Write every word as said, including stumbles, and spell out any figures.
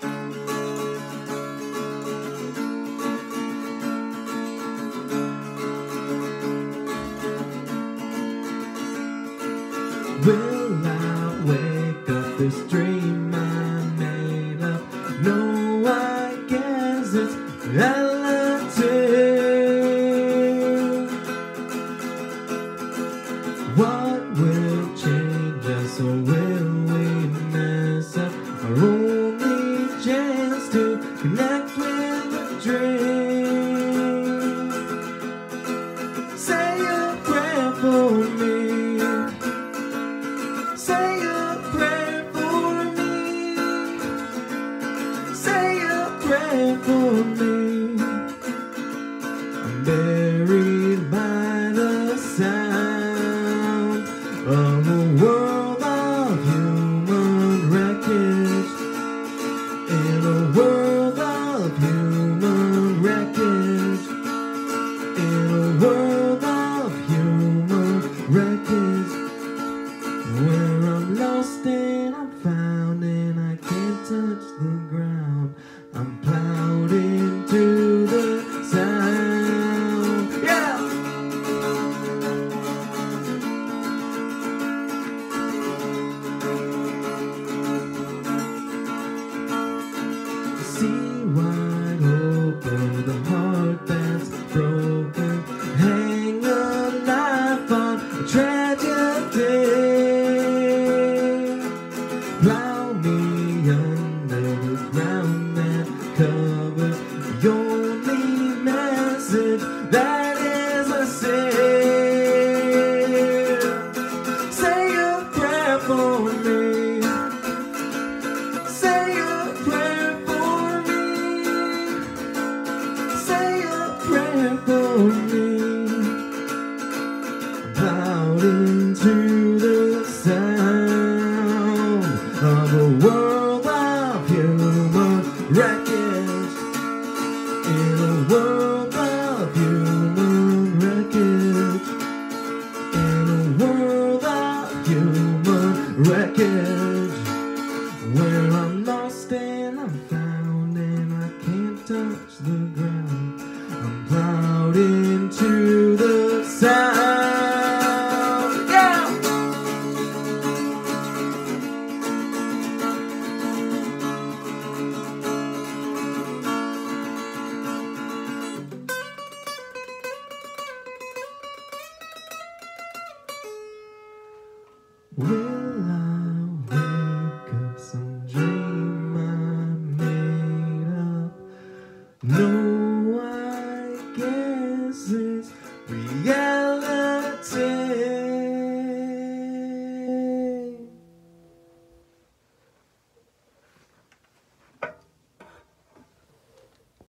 Will I wake up this dream I made up? No, I guess it's relative. What will change us, or will we mess up? Our only chance to connect with a dream. Say a prayer for me. Say a prayer for me. Say a prayer for me. I'm buried by the sound of a world of human wreckage. In a world of human wreckage. In a world of human wreckage. Where I'm lost and I'm found and I can't touch the ground. I'm plowed into the sound. Yeah! See wide open, the heart that's broken. Hang a life on a tragedy. Plow me under the ground that covers the only message that is a sin. Say a prayer for me. Say a prayer for me. Say a prayer for me. Plowed into the sand of a world of human wreckage. In a world of human wreckage. In a world of human wreckage. Where I'm lost and I'm found and I can't touch the ground. I'm plowed into the sand. Will